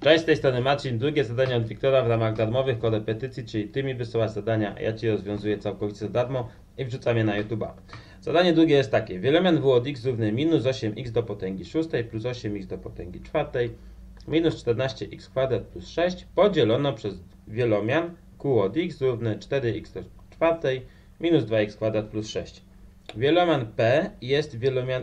Cześć, z tej strony Maciej. Drugie zadanie od Wiktora w ramach darmowych korepetycji, czyli Ty mi wysyłasz zadania, ja Ci rozwiązuję całkowicie za darmo i wrzucam je na YouTube'a. Zadanie drugie jest takie. Wielomian w od x równy minus 8x do potęgi 6 plus 8x do potęgi 4 minus 14x kwadrat plus 6 podzielono przez wielomian q od x równy 4x do 4 minus 2x kwadrat plus 6. Wielomian P jest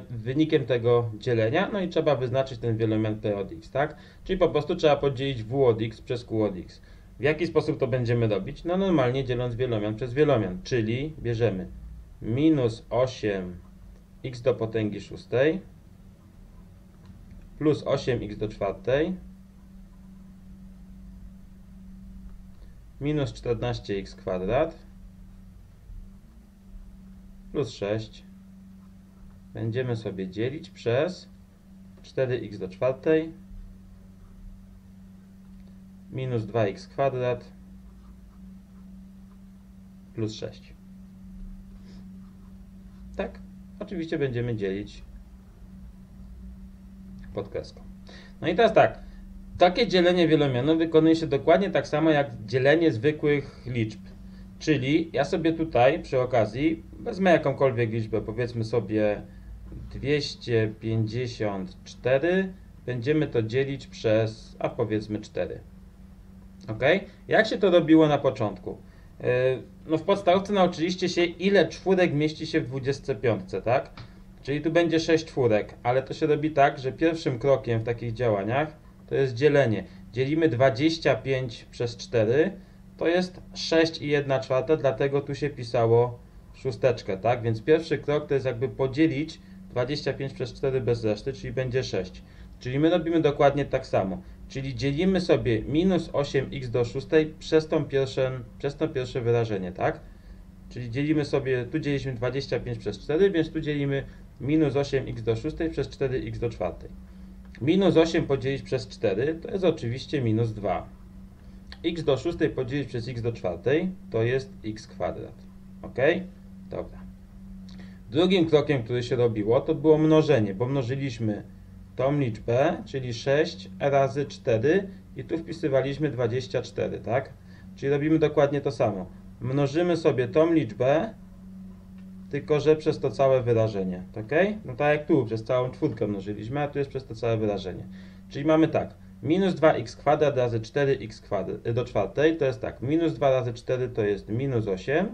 wynikiem tego dzielenia, no i trzeba wyznaczyć ten wielomian P od x, tak? Czyli po prostu trzeba podzielić W od x przez Q od x. W jaki sposób to będziemy robić? No normalnie dzieląc wielomian przez wielomian, czyli bierzemy minus 8x do potęgi 6 plus 8x do 4 minus 14x kwadrat plus 6 będziemy sobie dzielić przez 4x do 4 minus 2x kwadrat plus 6. Tak, oczywiście będziemy dzielić pod kreską. No i teraz tak, takie dzielenie wielomianu wykonuje się dokładnie tak samo jak dzielenie zwykłych liczb. Czyli ja sobie tutaj przy okazji wezmę jakąkolwiek liczbę, powiedzmy sobie 254, będziemy to dzielić przez, a powiedzmy 4. Ok? Jak się to robiło na początku? No w podstawce nauczyliście się, ile czwórek mieści się w 25, tak? Czyli tu będzie 6 czwórek, ale to się robi tak, że pierwszym krokiem w takich działaniach to jest dzielenie. Dzielimy 25 przez 4, to jest 6 1/4, dlatego tu się pisało szósteczkę, tak? Więc pierwszy krok to jest jakby podzielić 25 przez 4 bez reszty, czyli będzie 6. Czyli my robimy dokładnie tak samo. Czyli dzielimy sobie minus 8x do 6 przez to pierwsze wyrażenie, tak? Czyli dzielimy sobie, tu dzieliliśmy 25 przez 4, więc tu dzielimy minus 8x do 6 przez 4x do 4. Minus 8 podzielić przez 4 to jest oczywiście minus 2. X do 6 podzielić przez x do 4 to jest x kwadrat. Ok? Dobra. Drugim krokiem, który się robiło, to było mnożenie, bo mnożyliśmy tą liczbę, czyli 6 razy 4 i tu wpisywaliśmy 24, tak? Czyli robimy dokładnie to samo. Mnożymy sobie tą liczbę, tylko że przez to całe wyrażenie, ok? No tak jak tu, przez całą czwórkę mnożyliśmy, a tu jest przez to całe wyrażenie. Czyli mamy tak, minus 2x kwadrat razy 4x kwadrat do 4, to jest tak, minus 2 razy 4 to jest minus 8,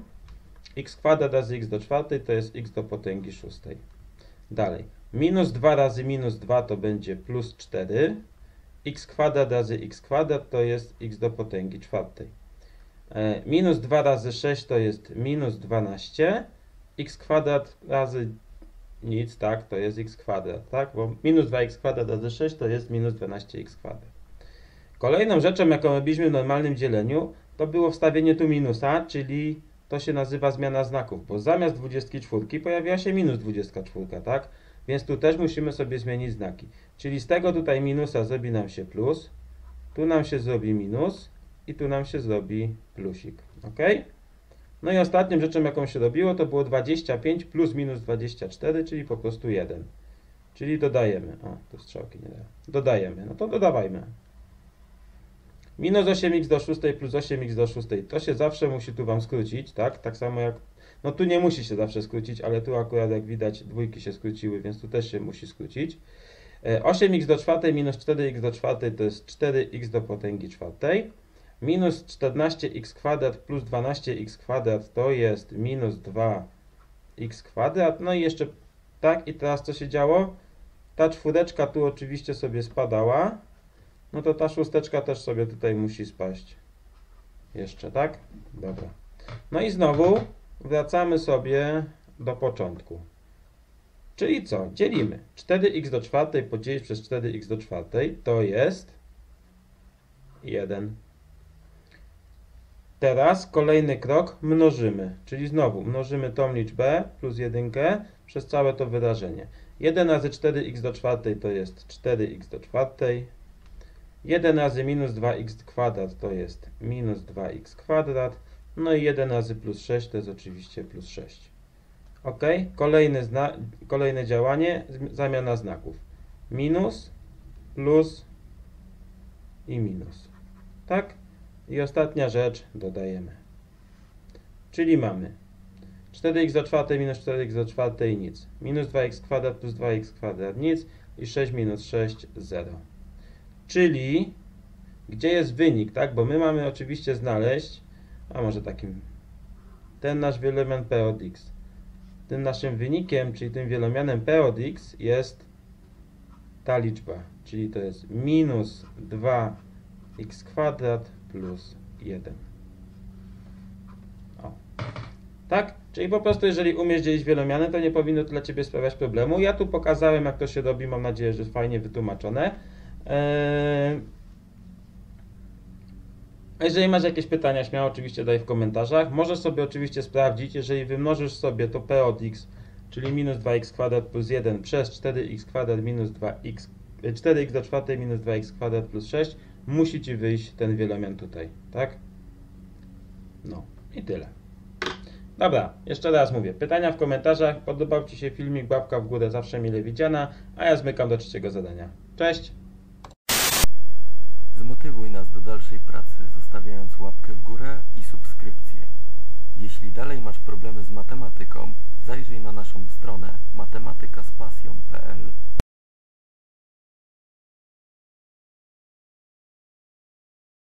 x kwadrat razy x do 4 to jest x do potęgi 6. Dalej, minus 2 razy minus 2 to będzie plus 4, x kwadrat razy x kwadrat to jest x do potęgi 4. Minus 2 razy 6 to jest minus 12, x kwadrat razy nic, tak, to jest x kwadrat, tak, bo minus 2x kwadrat razy 6 to jest minus 12x kwadrat. Kolejną rzeczą, jaką robiliśmy w normalnym dzieleniu, to było wstawienie tu minusa, czyli to się nazywa zmiana znaków, bo zamiast 24 pojawiła się minus 24, tak, więc tu też musimy sobie zmienić znaki. Czyli z tego tutaj minusa zrobi nam się plus, tu nam się zrobi minus i tu nam się zrobi plusik, ok? No i ostatnią rzeczą, jaką się robiło, to było 25 plus minus 24, czyli po prostu 1. Czyli dodajemy. A, tu strzałki nie dają. Dodajemy. No to dodawajmy. Minus 8x do 6 plus 8x do 6. To się zawsze musi tu Wam skrócić, tak? Tak samo jak... No tu nie musi się zawsze skrócić, ale tu akurat jak widać dwójki się skróciły, więc tu też się musi skrócić. 8x do 4 minus 4x do 4 to jest 4x do potęgi 4. Minus 14x kwadrat plus 12x kwadrat to jest minus 2x kwadrat. No i jeszcze tak, i teraz co się działo? Ta czwóreczka tu oczywiście sobie spadała. No to ta szósteczka też sobie tutaj musi spaść. Jeszcze, tak? Dobra. No i znowu wracamy sobie do początku. Czyli co? Dzielimy. 4x do 4 podzielić przez 4x do 4 to jest 1. Teraz kolejny krok mnożymy, czyli znowu mnożymy tą liczbę plus 1 przez całe to wyrażenie. 1 razy 4x do 4 to jest 4x do 4. 1 razy minus 2x kwadrat to jest minus 2x kwadrat. No i 1 razy plus 6 to jest oczywiście plus 6. Ok, kolejne działanie, zamiana znaków. Minus plus i minus. Tak? I ostatnia rzecz dodajemy. Czyli mamy 4x do czwartej minus 4x do czwartej nic. Minus 2x kwadrat plus 2x kwadrat nic. I 6 minus 6, 0. Czyli gdzie jest wynik, tak? Bo my mamy oczywiście znaleźć, a może takim, ten nasz wielomian p od x. Tym naszym wynikiem, czyli tym wielomianem p od x jest ta liczba. Czyli to jest minus 2x kwadrat plus 1. O. Tak? Czyli po prostu jeżeli umiesz dzielić wielomiany, to nie powinno to dla Ciebie sprawiać problemu. Ja tu pokazałem, jak to się robi. Mam nadzieję, że fajnie wytłumaczone. Jeżeli masz jakieś pytania, śmiało oczywiście daj w komentarzach. Możesz sobie oczywiście sprawdzić, jeżeli wymnożysz sobie to p od x, czyli minus 2x kwadrat plus 1 przez 4x kwadrat minus 2x, 4x do czwartej minus 2x kwadrat plus 6, musi Ci wyjść ten wielomian tutaj, tak? No i tyle. Dobra, jeszcze raz mówię, pytania w komentarzach, podobał Ci się filmik, łapka w górę zawsze mile widziana, a ja zmykam do trzeciego zadania. Cześć! Zmotywuj nas do dalszej pracy, zostawiając łapkę w górę i subskrypcję. Jeśli dalej masz problemy z matematyką, zajrzyj na naszą stronę matmazpasja.pl.